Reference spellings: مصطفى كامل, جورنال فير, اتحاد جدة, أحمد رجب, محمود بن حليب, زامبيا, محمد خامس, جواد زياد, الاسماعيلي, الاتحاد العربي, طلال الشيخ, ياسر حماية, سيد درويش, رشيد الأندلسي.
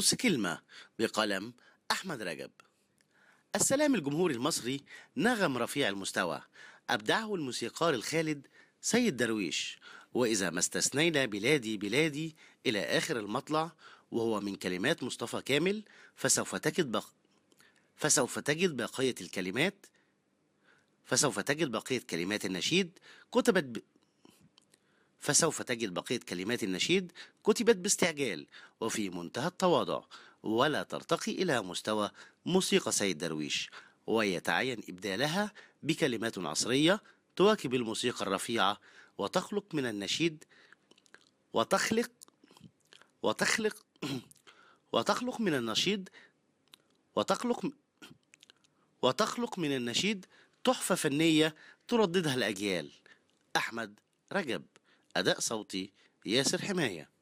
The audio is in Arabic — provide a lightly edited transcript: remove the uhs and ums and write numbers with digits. نص كلمة بقلم أحمد رجب. السلام الجمهوري المصري نغم رفيع المستوى أبدعه الموسيقار الخالد سيد درويش، وإذا ما استثنينا بلادي بلادي إلى آخر المطلع وهو من كلمات مصطفى كامل فسوف تجد بقية كلمات النشيد كتبت باستعجال وفي منتهى التواضع، ولا ترتقي إلى مستوى موسيقى سيد درويش، ويتعين إبدالها بكلمات عصرية تواكب الموسيقى الرفيعة وتخلق من النشيد وتخلق من النشيد تحفة فنية ترددها الأجيال. أحمد رجب، أداء صوتي ياسر حماية.